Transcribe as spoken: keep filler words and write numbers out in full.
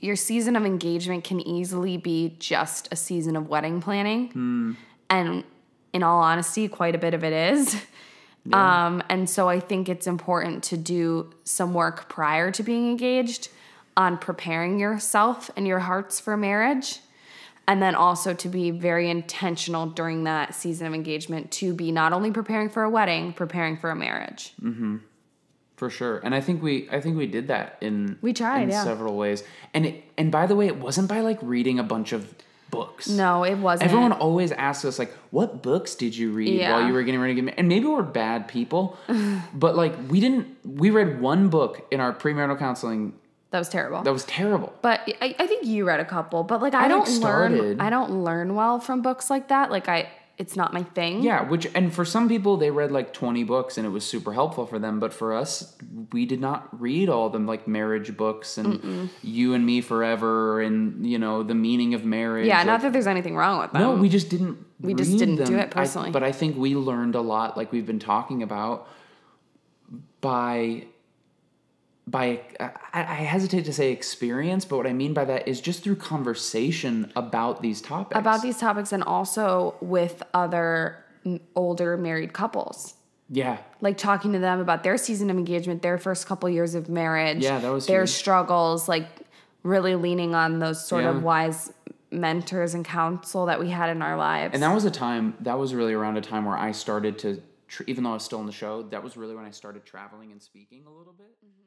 your season of engagement can easily be just a season of wedding planning. Mm. And in all honesty, quite a bit of it is. Yeah. Um, and so I think it's important to do some work prior to being engaged on preparing yourself and your hearts for marriage. And then also to be very intentional during that season of engagement to be not only preparing for a wedding, preparing for a marriage. Mm-hmm. For sure. And I think we I think we did that in we tried, in yeah. several ways. And it, and by the way, it wasn't by like reading a bunch of books. No, it wasn't. Everyone always asks us like, what books did you read yeah. while you were getting ready to get married? And maybe we're bad people, but like we didn't we read one book in our premarital counseling. That was terrible. That was terrible. But I, I think you read a couple, but like I, I don't like learn I don't learn well from books like that. Like I It's not my thing. Yeah, which, and for some people, they read like twenty books and it was super helpful for them. But for us, we did not read all them like marriage books and Mm-mm. You and Me Forever and, you know, The Meaning of Marriage. Yeah, like, not that there's anything wrong with them. No, we just didn't We read just didn't them. do it personally. I, but I think we learned a lot, like we've been talking about, by, by I, I hesitate to say experience, but what I mean by that is just through conversation about these topics. About these topics and also with other older married couples. Yeah. Like talking to them about their season of engagement, their first couple years of marriage. Yeah, that was Their huge. struggles, like really leaning on those sort yeah. of wise mentors and counsel that we had in our lives. And that was a time, that was really around a time where I started to, even though I was still in the show, that was really when I started traveling and speaking a little bit. Mm-hmm.